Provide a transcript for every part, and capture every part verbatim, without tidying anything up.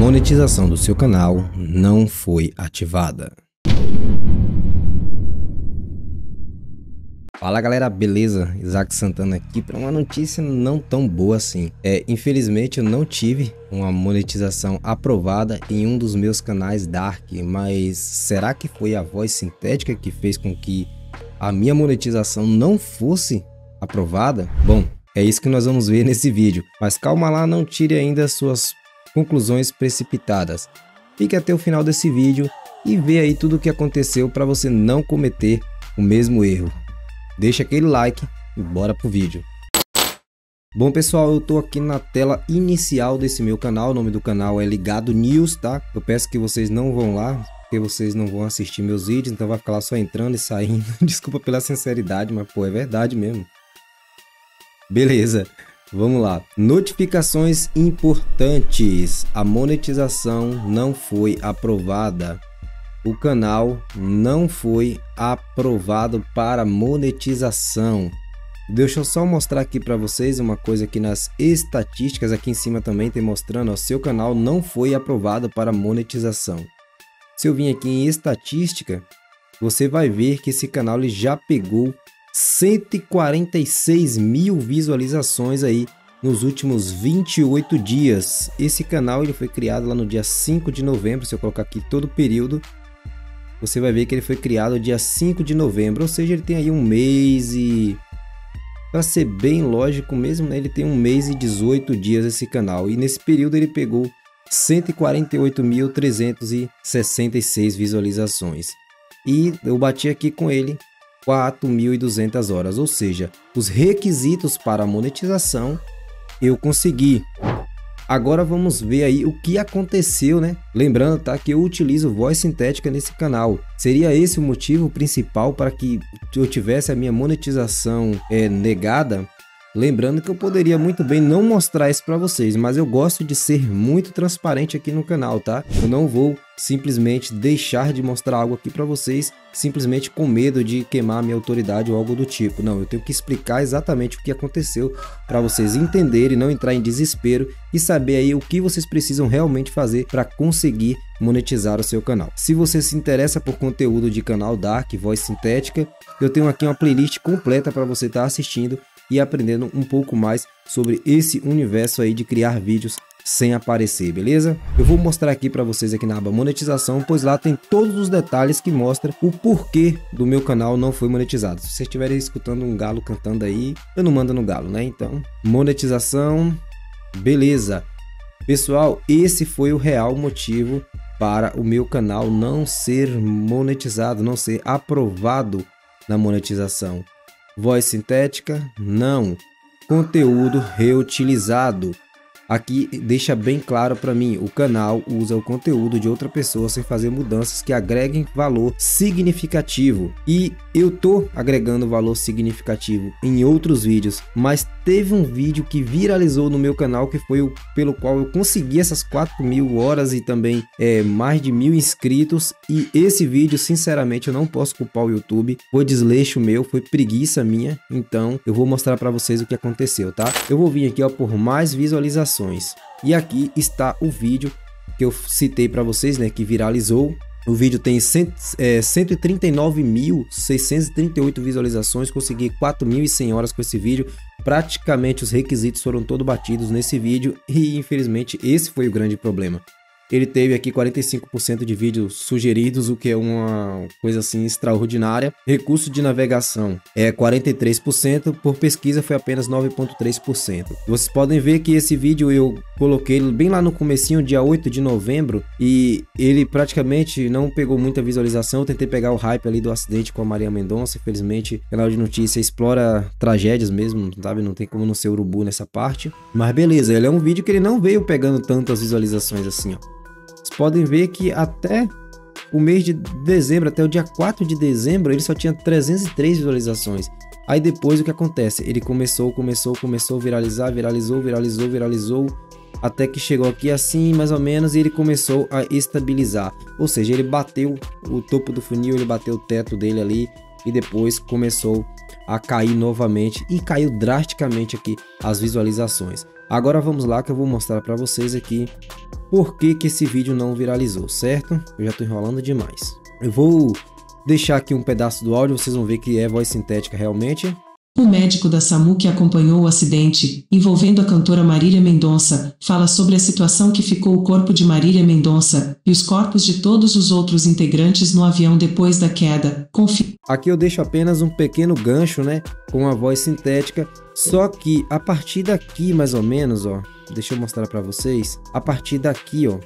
Monetização do seu canal não foi ativada. Fala galera, beleza? Isaac Santana aqui para uma notícia não tão boa assim. É, infelizmente eu não tive uma monetização aprovada em um dos meus canais Dark, mas será que foi a voz sintética que fez com que a minha monetização não fosse aprovada? Bom, é isso que nós vamos ver nesse vídeo, mas calma lá, não tire ainda suas conclusões precipitadas. Fique até o final desse vídeo e vê aí tudo o que aconteceu para você não cometer o mesmo erro. Deixa aquele like e bora pro vídeo. Bom pessoal, eu tô aqui na tela inicial desse meu canal. O nome do canal é Ligado News, tá? Eu peço que vocês não vão lá, porque vocês não vão assistir meus vídeos, então vai ficar lá só entrando e saindo. Desculpa pela sinceridade, mas pô, é verdade mesmo. Beleza, vamos lá. Notificações importantes. A monetização não foi aprovada. O canal não foi aprovado para monetização. Deixa eu só mostrar aqui para vocês uma coisa aqui nas estatísticas. Aqui em cima também tem mostrando, ó, seu canal não foi aprovado para monetização. Se eu vim aqui em estatística, você vai ver que esse canal ele já pegou cento e quarenta e seis mil visualizações aí nos últimos vinte e oito dias. Esse canal ele foi criado lá no dia cinco de novembro, se eu colocar aqui todo o período. Você vai ver que ele foi criado dia cinco de novembro, ou seja, ele tem aí um mês e... Para ser bem lógico mesmo, né? Ele tem um mês e dezoito dias esse canal. E nesse período ele pegou cento e quarenta e oito mil trezentas e sessenta e seis visualizações. E eu bati aqui com ele quatro mil e duzentas horas, ou seja, os requisitos para a monetização eu consegui. Agora vamos ver aí o que aconteceu, né? Lembrando, tá, que eu utilizo voz sintética nesse canal. Seria esse o motivo principal para que eu tivesse a minha monetização é, negada? Lembrando que eu poderia muito bem não mostrar isso para vocês, mas eu gosto de ser muito transparente aqui no canal, tá? Eu não vou simplesmente deixar de mostrar algo aqui para vocês, simplesmente com medo de queimar a minha autoridade ou algo do tipo. Não, eu tenho que explicar exatamente o que aconteceu para vocês entenderem, não entrar em desespero e saber aí o que vocês precisam realmente fazer para conseguir monetizar o seu canal. Se você se interessa por conteúdo de canal Dark, voz sintética, eu tenho aqui uma playlist completa para você estar assistindo e aprendendo um pouco mais sobre esse universo aí de criar vídeos sem aparecer, beleza? Eu vou mostrar aqui para vocês aqui na aba monetização, pois lá tem todos os detalhes que mostra o porquê do meu canal não foi monetizado. Se vocês estiverem escutando um galo cantando aí, eu não mando no galo, né? Então, monetização, beleza. Pessoal, esse foi o real motivo para o meu canal não ser monetizado, não ser aprovado na monetização. Voz sintética, não. Conteúdo reutilizado. Aqui deixa bem claro para mim, o canal usa o conteúdo de outra pessoa sem fazer mudanças que agreguem valor significativo. E eu tô agregando valor significativo em outros vídeos, mas teve um vídeo que viralizou no meu canal que foi o pelo qual eu consegui essas quatro mil horas e também é, mais de mil inscritos. E esse vídeo, sinceramente, eu não posso culpar o YouTube. Foi desleixo meu, foi preguiça minha. Então eu vou mostrar para vocês o que aconteceu, tá? Eu vou vir aqui ó, por mais visualizações. E aqui está o vídeo que eu citei para vocês, né, que viralizou. O vídeo tem é, cento e trinta e nove mil seiscentas e trinta e oito visualizações, consegui quatro mil e cem horas com esse vídeo. Praticamente os requisitos foram todos batidos nesse vídeo e infelizmente esse foi o grande problema. Ele teve aqui quarenta e cinco por cento de vídeos sugeridos, o que é uma coisa assim extraordinária. Recurso de navegação é quarenta e três por cento, por pesquisa foi apenas nove vírgula três por cento. Vocês podem ver que esse vídeo eu coloquei bem lá no comecinho, dia oito de novembro, e ele praticamente não pegou muita visualização. Eu tentei pegar o hype ali do acidente com a Maria Mendonça, infelizmente o canal de notícia explora tragédias mesmo, sabe? Não tem como não ser urubu nessa parte. Mas beleza, ele é um vídeo que ele não veio pegando tantas visualizações assim, ó. Vocês podem ver que até o mês de dezembro, até o dia quatro de dezembro, ele só tinha trezentas e três visualizações. Aí depois o que acontece? Ele começou, começou, começou a viralizar, viralizou, viralizou, viralizou, até que chegou aqui assim, mais ou menos, e ele começou a estabilizar. Ou seja, ele bateu o topo do funil, ele bateu o teto dele ali, e depois começou a cair novamente, e caiu drasticamente aqui as visualizações. Agora vamos lá que eu vou mostrar para vocês aqui por que que esse vídeo não viralizou, certo? Eu já estou enrolando demais. Eu vou deixar aqui um pedaço do áudio, vocês vão ver que é voz sintética realmente. O médico da SAMU que acompanhou o acidente, envolvendo a cantora Marília Mendonça, fala sobre a situação que ficou o corpo de Marília Mendonça e os corpos de todos os outros integrantes no avião depois da queda. Confi... Aqui eu deixo apenas um pequeno gancho, né, com a voz sintética, só que a partir daqui, mais ou menos, ó, deixa eu mostrar para vocês, a partir daqui, ó,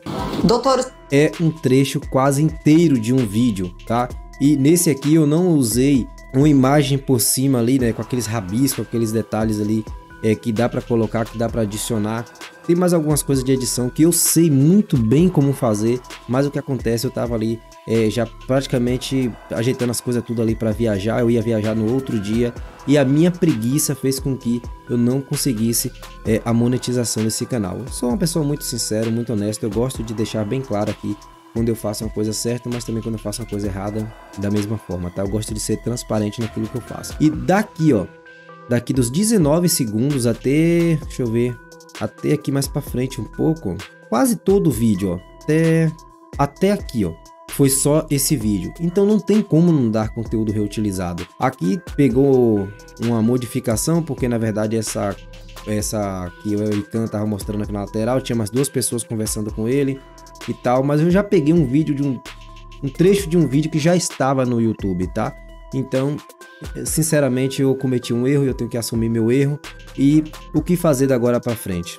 doutor, é um trecho quase inteiro de um vídeo, tá? E nesse aqui eu não usei uma imagem por cima ali, né, com aqueles rabiscos, com aqueles detalhes ali, é, que dá para colocar, que dá para adicionar. Tem mais algumas coisas de edição que eu sei muito bem como fazer, mas o que acontece, eu tava ali é, já praticamente ajeitando as coisas tudo ali para viajar, eu ia viajar no outro dia, e a minha preguiça fez com que eu não conseguisse é, a monetização desse canal. Eu sou uma pessoa muito sincera, muito honesta, eu gosto de deixar bem claro aqui quando eu faço uma coisa certa, mas também quando eu faço uma coisa errada, da mesma forma, tá? Eu gosto de ser transparente naquilo que eu faço. E daqui, ó, daqui dos dezenove segundos até, deixa eu ver, até aqui mais pra frente um pouco, quase todo o vídeo, ó, até, até aqui, ó, foi só esse vídeo. Então não tem como não dar conteúdo reutilizado. Aqui pegou uma modificação, porque na verdade essa... essa que eu e o Ican tava mostrando aqui na lateral, tinha umas duas pessoas conversando com ele e tal, mas eu já peguei um vídeo de um, um trecho de um vídeo que já estava no YouTube, tá? Então, sinceramente, eu cometi um erro e eu tenho que assumir meu erro. E o que fazer da agora para frente?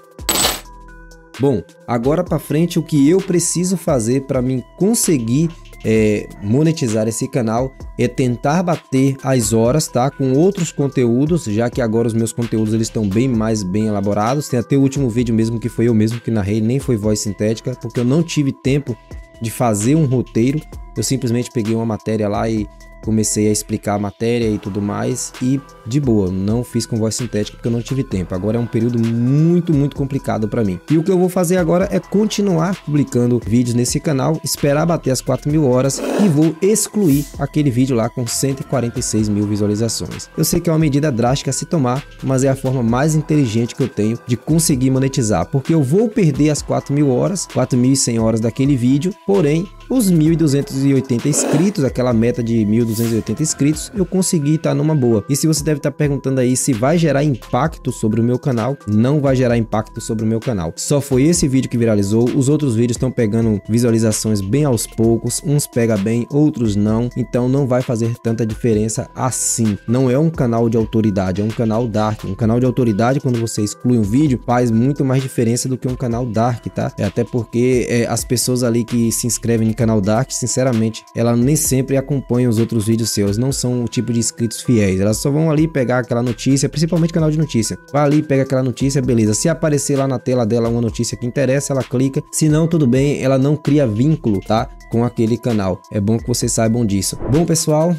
Bom, agora para frente o que eu preciso fazer para mim conseguir é, monetizar esse canal é tentar bater as horas, tá? Com outros conteúdos, já que agora os meus conteúdos eles estão bem mais bem elaborados. Tem até o último vídeo mesmo que foi eu mesmo que narrei, nem foi voz sintética, porque eu não tive tempo de fazer um roteiro. Eu simplesmente peguei uma matéria lá e comecei a explicar a matéria e tudo mais, e de boa, não fiz com voz sintética porque eu não tive tempo. Agora é um período muito, muito complicado para mim. E o que eu vou fazer agora é continuar publicando vídeos nesse canal, esperar bater as quatro mil horas e vou excluir aquele vídeo lá com cento e quarenta e seis mil visualizações. Eu sei que é uma medida drástica a se tomar, mas é a forma mais inteligente que eu tenho de conseguir monetizar, porque eu vou perder as quatro mil horas, quatro mil e cem horas daquele vídeo, porém, os mil duzentos e oitenta inscritos, aquela meta de mil duzentos e oitenta inscritos, eu consegui estar numa boa. E se você deve estar perguntando aí se vai gerar impacto sobre o meu canal, não vai gerar impacto sobre o meu canal. Só foi esse vídeo que viralizou, os outros vídeos estão pegando visualizações bem aos poucos, uns pega bem, outros não, então não vai fazer tanta diferença assim. Não é um canal de autoridade, é um canal dark. Um canal de autoridade, quando você exclui um vídeo, faz muito mais diferença do que um canal dark, tá? É até porque é, as pessoas ali que se inscrevem em canal dark, sinceramente, ela nem sempre acompanha os outros vídeos seus, não são o tipo de inscritos fiéis, elas só vão ali pegar aquela notícia, principalmente canal de notícia, vai ali, pega aquela notícia, beleza, se aparecer lá na tela dela uma notícia que interessa, ela clica, se não, tudo bem, ela não cria vínculo, tá, com aquele canal, é bom que vocês saibam disso. Bom, pessoal,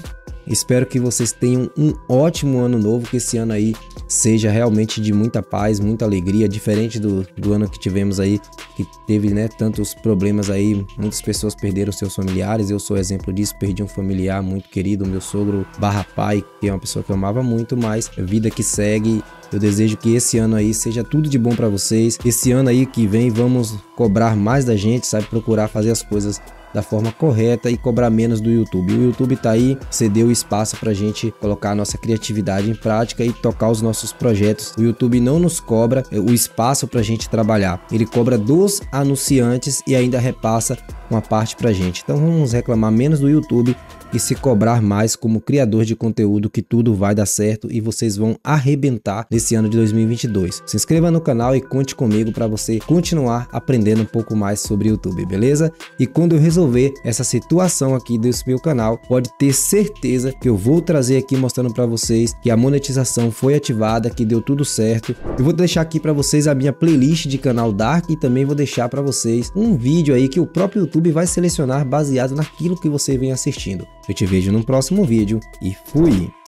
espero que vocês tenham um ótimo ano novo, que esse ano aí seja realmente de muita paz, muita alegria, diferente do, do ano que tivemos aí, que teve, né, tantos problemas aí, muitas pessoas perderam seus familiares, eu sou exemplo disso, perdi um familiar muito querido, meu sogro barra pai, que é uma pessoa que eu amava muito, mas vida que segue. Eu desejo que esse ano aí seja tudo de bom para vocês, esse ano aí que vem vamos cobrar mais da gente, sabe, procurar fazer as coisas da forma correta e cobrar menos do YouTube. O YouTube tá aí, cedeu espaço pra gente colocar a nossa criatividade em prática e tocar os nossos projetos. O YouTube não nos cobra o espaço pra gente trabalhar, ele cobra dos anunciantes e ainda repassa uma parte pra gente. Então vamos reclamar menos do YouTube e se cobrar mais como criador de conteúdo, que tudo vai dar certo e vocês vão arrebentar nesse ano de dois mil e vinte e dois. Se inscreva no canal e conte comigo para você continuar aprendendo um pouco mais sobre YouTube, beleza? E quando eu resolver essa situação aqui desse meu canal, pode ter certeza que eu vou trazer aqui mostrando para vocês que a monetização foi ativada, que deu tudo certo. Eu vou deixar aqui para vocês a minha playlist de canal Dark e também vou deixar para vocês um vídeo aí que o próprio YouTube vai selecionar baseado naquilo que você vem assistindo. Eu te vejo no próximo vídeo e fui!